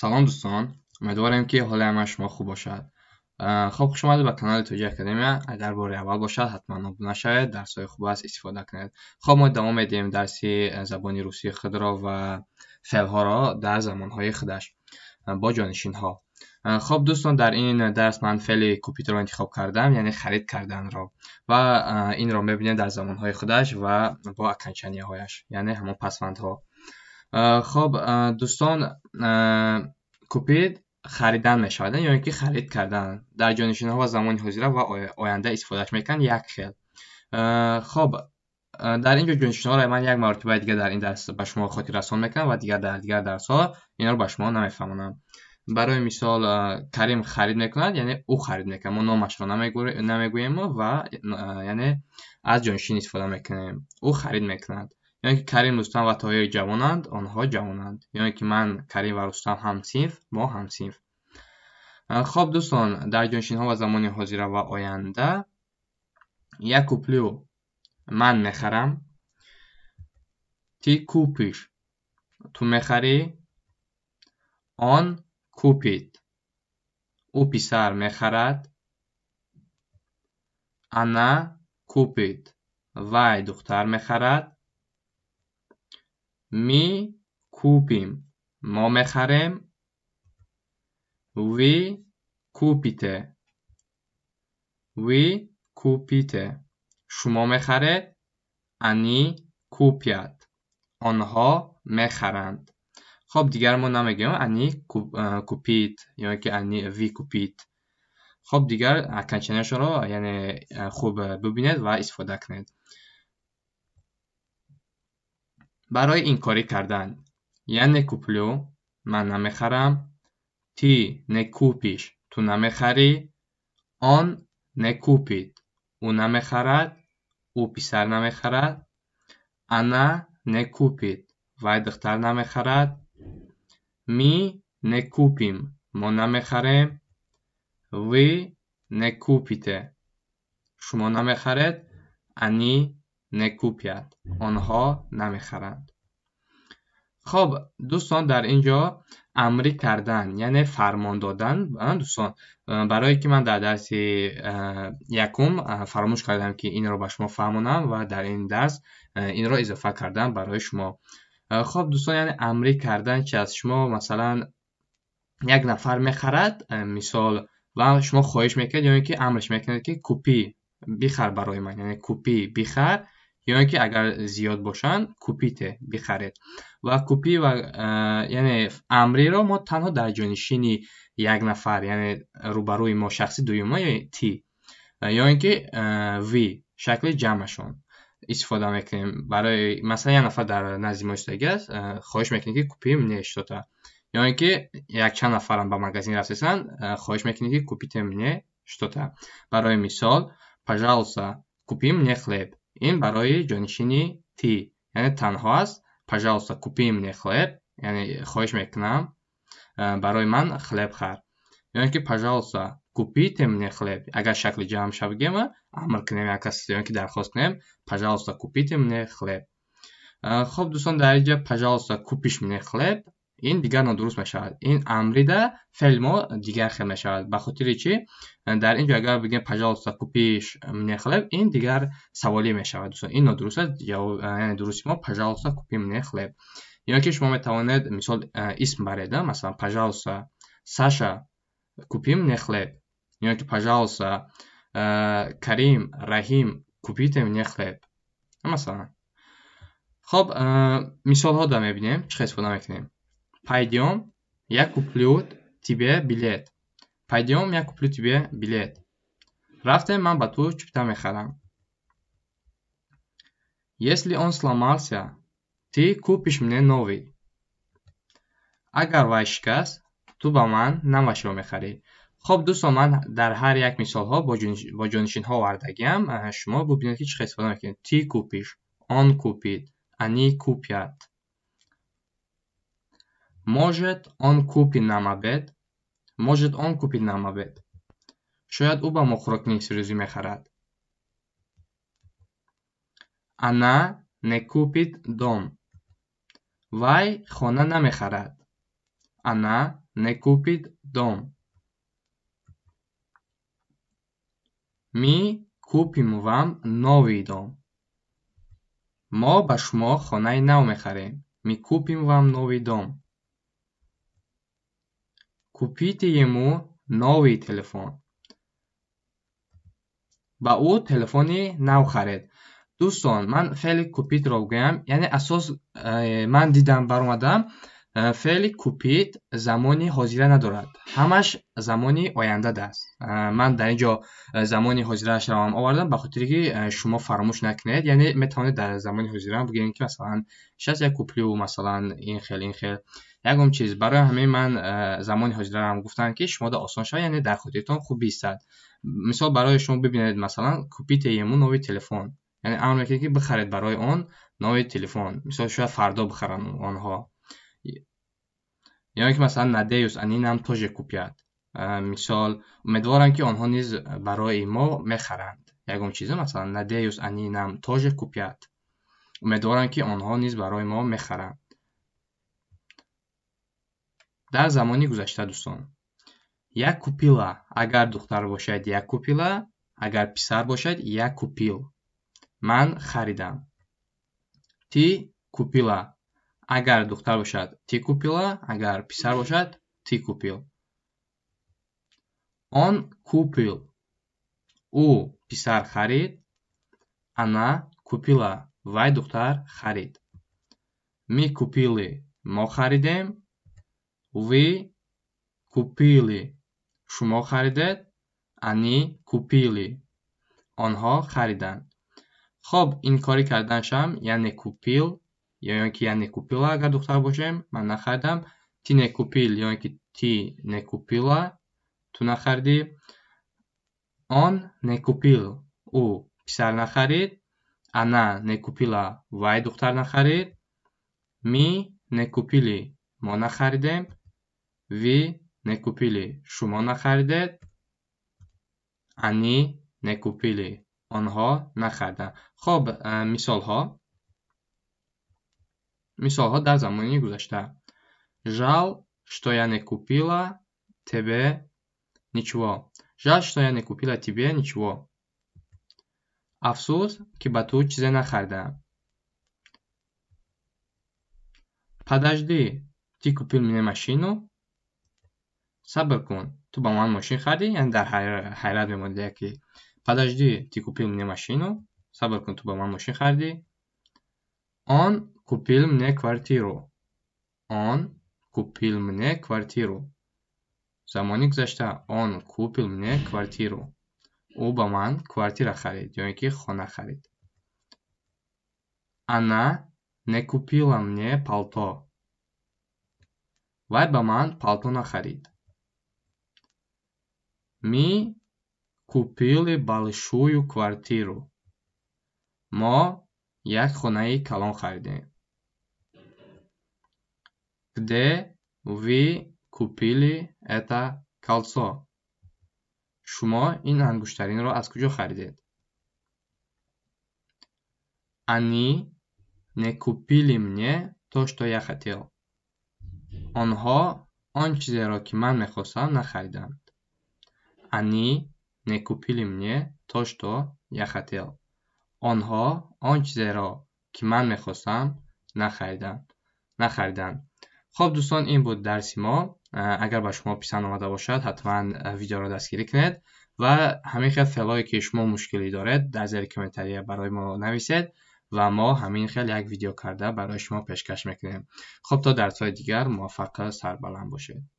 سلام دوستان، امیدوارم که حال همه شما خوب باشد. خب خوش اومدید به کانال توجیه اکادمیا. اگر بار اول باشد حتما ابو نشوید، درس‌های خوب است استفاده کنید. خب ما ادامه میدیم درس زبان روسی خود را و فعل ها را در زمان های خودش با جانشین ها. خب دوستان در این درس من فعل کوپیت را انتخاب کردم، یعنی خرید کردن را، و این را میبینید در زمان های خودش و با اکنچنیه هایش، یعنی همون پسوند ها. خب دوستان کوپید خریدن میشود، یعنی که خرید کردن در جانشین ها و زمان حاضر و آینده استفادهش میکنن یک خیل. خب در اینجا جانشین ها را من یک مرتبه دیگه در این درس به شما خاطر رسان میکنم و دیگر درس ها اینا رو به شما نمیفهمونم. برای مثال کریم خرید میکند، یعنی او خرید میکنه، ما نامش را نمیگوییم و یعنی از جانشین استفاده میکنیم. او خرید میکند یعنی که کریم رستم و طاهر جوانند، آنها جوانند، یعنی که من کریم و رستم همسینف، ما همسینف. خب دوستان در جانشین ها و زمان حاضر و آینده یک کوپلو من میخرم، تی کوپیش تو میخری، آن کوپید او پسر میخرد، انا کوپید وای دختر میخرد، می کوپیم ما میخریم، وی کوپیته شما میخرید، انی کوپید آنها میخرند. خب دیگر ما نمیگیم انی کوپید، یعنی که انی وی کوپید. خب دیگر اکنچنیش را یعنی خوب ببینید و استفاده کنید. برای این کاری کردن یعنی کوپلو من نمیخرم، تی نکوپیش تو نمیخری، آن نکوپید او نمیخرد، او پسر نمیخرد، انا نکوپید وای دختر نمیخرد، می نکوپیم ما نمیخریم، وی نکوپیته شما نمیخرید، انی نکوپید آنها نمیخرند. خب دوستان در اینجا امری کردن یعنی فرمان دادن. دوستان برای که من در درس یکم فراموش کردم که این را به شما فهمونم و در این درس این را اضافه کردم برای شما. خب دوستان یعنی امری کردن چه از شما مثلا یک نفر میخرد مثال و شما خواهش میکنید، یعنی که امرش میکنید که کوپی بخر برای من، یعنی کوپی بخر، یعنی که اگر زیاد باشن کوپیته بخرید. و کوپی و یعنی امری را ما تنها در جانشینی یک نفر یعنی روبروی ما شخصی دویم ما یعنی تی یعنی که وی شکل جمعشون استفاده میکنیم. برای مثلا یک نفر در نزد ما ایستاده است، خواهش میکنیم که کوپی منه شده، یعنی که یک چند نفرم به مغازه رسیدن خواهش میکنیم که کوپیته منه شده. برای مثال пожалуйста купи мне хлеб، این برای جانشینی تی یعنی تنها است. пожалуйста купи мне хлеб یعنی خواهش میکنم برای من خلب خر، یعنی که пожалуйста купите мне хлеб. اگر شکل جمع شب بگیم امر کنیم یک کسی، یعنی که درخواست کنیم пожалуйста купите мне хлеб. خب دوستان در اینجا пожалуйста купиш мне хлеб این دیگر نادرست میشود، این امری در فعل ما دیگر خیلی میشود. به خاطر چی در اینجا اگر بگیم пожалуйста купиш мне хлеб این دیگر سوالی میشود دوستان، این نادرست است. یعنی درست ما пожалуйста купи мне хлеб، یعنی که شما میتوانید مثال اسم برید، مثلا пожалуйста саша купи мне хлеб، یعنی که пожалуйста کریم رحیم купите мне хлеб مثلا. خب مثال ها را میبینیم چه استفاده میکنیم. Пойдем, я куплю тебе билет. Пойдем, я куплю тебе билет. Рафтем ман ба ту чипта мехарам. Если он сломался, ты купишь мне новый. Агар вай шикаст, ту ба ман намашро мехари. خب دوستان من در هر یک مثال ها با جانشین ها وردگیم. شما ببینید که چه استفاده میکنید. تی کوپیش، آن کوپید، انی کوپیات. Может он купит нам обед. Может он купит нам обед. Шояд у ба мохрок не серьезу мехарат. Она не купит дом. Вай хона намехарат. Она не купит дом. Ми купим вам нови дом. Мо баш мо хонај наумехарем. Ми купим вам нови дом. Купите ему нови телефон. Ба у телефони наухаред. دوستان من فعل کوپیت را بگم یعنی اساس من دیدم برآمدم فعل کوپیت زمانی حاضره ندارد همش زمانی آینده است من در اینجا زمانی حاضره را هم آوردم به خاطر اینکه شما فراموش نکنید یعنی میتونید در زمانی حاضره بگین که مثلا 61 کوپلی و مثلا این خیل یکم چیز برای همه من زمانی حاضره هم گفتن که شما در آسان شود یعنی در خودتون خوب بیستد مثال برای شما ببینید مثلا کوپیت یمون نوی تلفن یعنی امر میکنه که بخرید برای اون نوع تلفن مثلا شاید فردا بخرن آنها یعنی که مثلا ندیوس انین هم توجه کوپید مثال امیدوارم که آنها نیز برای ما میخرند یکم چیزه مثلا ندیوس انین هم توجه کوپید امیدوارم که آنها نیز برای ما میخرند در زمانی گذشته دوستان یک کوپیلا اگر دختر باشد یک کوپیلا اگر پسر باشد یک کوپیل من خریدم. تی کوپیلا. اگر دختر باشد تی کوپیلا، اگر پسر باشد تی کوپیل. آن کوپیل. او پسر خرید. آنا کوپیلا. وای دختر خرید. می کوپیلی. ما خریدیم. وی کوپیلی. شما خریدید. آنی کوپیلی. آنها خریدند. خب این کاری کردنشم یعنی کوپیل یا اینکه یعنی کوپیلا اگر دختر باشم من نخریدم تی نکوپیل یا اینکه تی نکوپیلا تو نخریدی آن نکوپیل او پسر نخرید انا نکوپیلا وای دختر نخرید می نکوپیلی ما نخریدیم وی نکوپیلی شما نخریدید انی نکوپیلی آنها نخریدند. خب مثال ها در زمانی گذشته. Жал, что я не купила тебе ничего. Жал, что я не купила тебе ничего. Афсус, ки ба ту чизе нахаридам. Подожди, ты купил мне машину. Сабр кун, ту ба ман машин харди, яъни дар ҳайрат мемонед ки Подожди, ты купил мне машину. Сабр кун, ту ба ман машин харди. Он купил мне квартиру. Он купил мне квартиру. Замони гузашта. Он купил мне квартиру. У ба ман квартира харид, ёки хона харид. Она не купила мне палто. Вай ба ман палто нахарид. Ми купили большую квартиру. Мо як хонаи калон харидем. Где ви купили это кольцо? Шумо ин ангуштаринро аз куҷо харидед? Они не купили мне то, что я хотел. Онҳо он чизеро ки ман мехостам нахариданд. Они не купили мне то, что я хотел. Онҳо он чизеро ки ман мехостам нахариданд. Хоб дӯстон, ин буд дарси мо. Агар ба шумо писанд омада бошад, ҳатман видеоро дастгирӣ кунед ва ҳамин хел феълҳое ки шумо мушкилӣ доред, дар зери комментария барои мо нависед ва мо ҳамин хел як видео карда барои шумо пешкаш мекунем. Хоб то дарсҳои дигар муваффақа сарбаланд бошед.